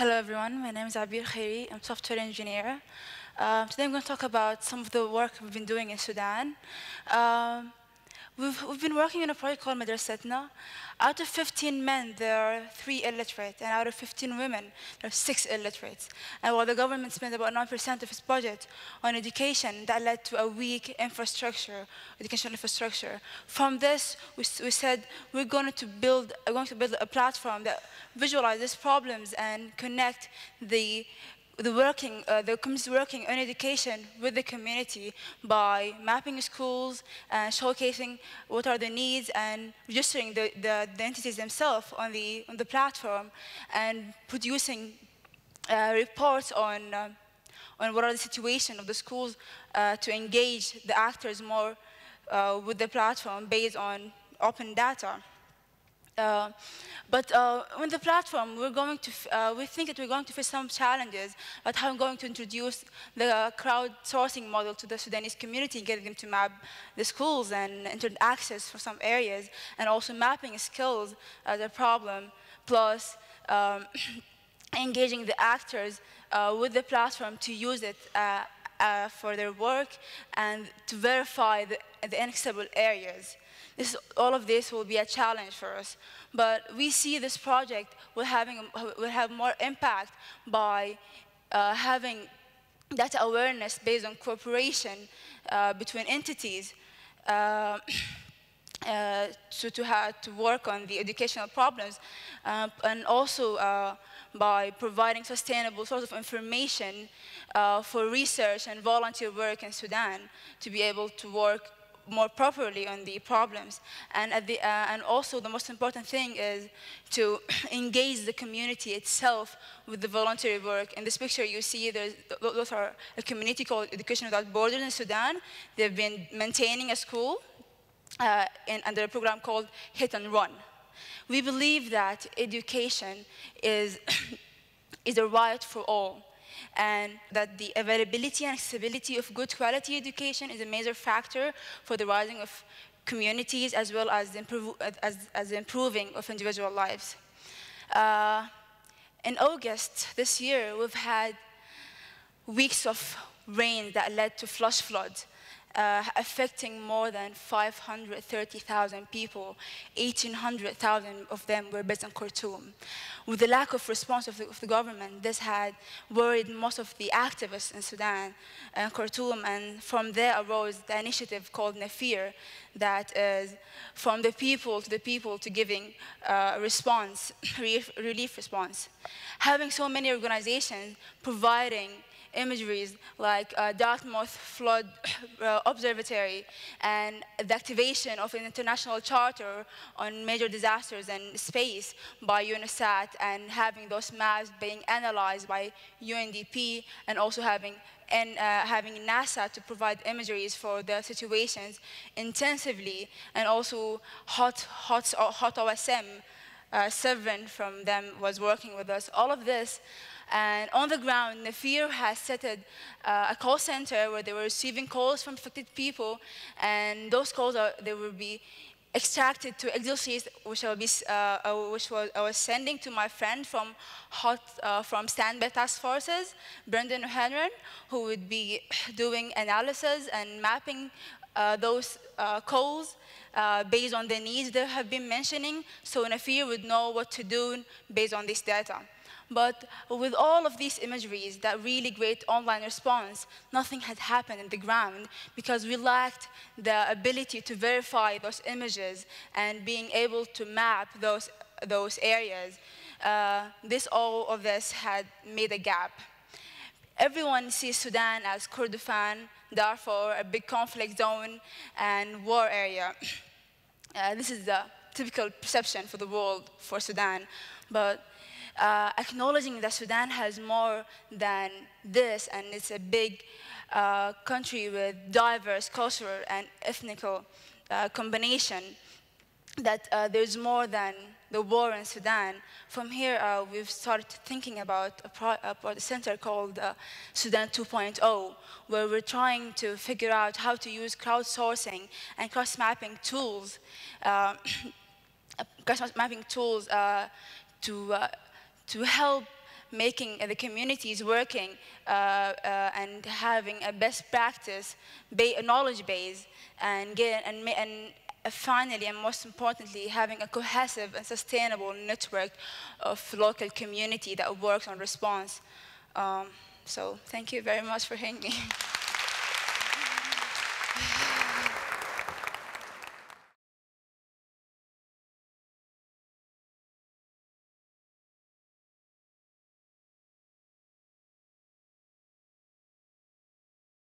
Hello everyone, my name is Abeer Khairy, I'm a software engineer. Today I'm going to talk about some of the work we've been doing in Sudan. We've been working on a project called Madrasatna. Out of 15 men, there are 3 illiterate, and out of 15 women, there are 6 illiterates. And while the government spent about 9% of its budget on education, that led to a weak infrastructure, educational infrastructure. From this, we said we're going to build a platform that visualizes problems and connect the communities working on education with the community by mapping schools and showcasing what are the needs and registering the entities themselves on the platform and producing reports on what are the situation of the schools to engage the actors more with the platform based on open data. On the platform, we think that we're going to face some challenges about how I'm going to introduce the crowdsourcing model to the Sudanese community, getting them to map the schools and internet access for some areas, and also mapping skills as a problem, plus engaging the actors with the platform to use it for their work and to verify the inaccessible areas. All of this will be a challenge for us, but we see this project will have more impact by having that awareness based on cooperation between entities to work on the educational problems, and also by providing sustainable source of information for research and volunteer work in Sudan to be able to work more properly on the problems. And and also the most important thing is to engage the community itself with the voluntary work. In this picture you see those are a community called Education Without Borders in Sudan. They've been maintaining a school under a program called Hit and Run. We believe that education is a right for all, and that the availability and accessibility of good quality education is a major factor for the rising of communities, as well as the improving of individual lives. In August this year, we've had weeks of rain that led to flash floods, affecting more than 530,000 people. 1,800,000 of them were based in Khartoum. With the lack of response of the government, this had worried most of the activists in Sudan and Khartoum, and from there arose the initiative called Nafeer, that is from the people to the people, to giving response, relief response. Having so many organizations providing imageries like Dartmouth Flood Observatory and the activation of an international charter on major disasters and space by UNOSAT, and having those maps being analyzed by UNDP, and also having NASA to provide imageries for the situations intensively, and also HOT OSM, 7 from them was working with us. All of this. And on the ground, Nafeer has set a call center where they were receiving calls from affected people, and those calls they will be extracted to Excel sheets, which I was sending to my friend from HOT, from Standby Task Forces, Brendan O'Hanlon, who would be doing analysis and mapping those calls based on the needs they have been mentioning, so Nafeer would know what to do based on this data. But with all of these imageries, that really great online response, nothing had happened on the ground because we lacked the ability to verify those images and being able to map those areas. All of this had made a gap. Everyone sees Sudan as Kordofan, Darfur, a big conflict zone and war area. This is the typical perception for the world for Sudan. But acknowledging that Sudan has more than this, and it's a big country with diverse cultural and ethnic combination, that there's more than the war in Sudan. From here, we've started thinking about a center called Sudan 2.0, where we're trying to figure out how to use crowdsourcing and cross-mapping tools, to help making the communities working and having a best practice, a knowledge base, and finally, and most importantly, having a cohesive and sustainable network of local community that works on response. So thank you very much for hearing me.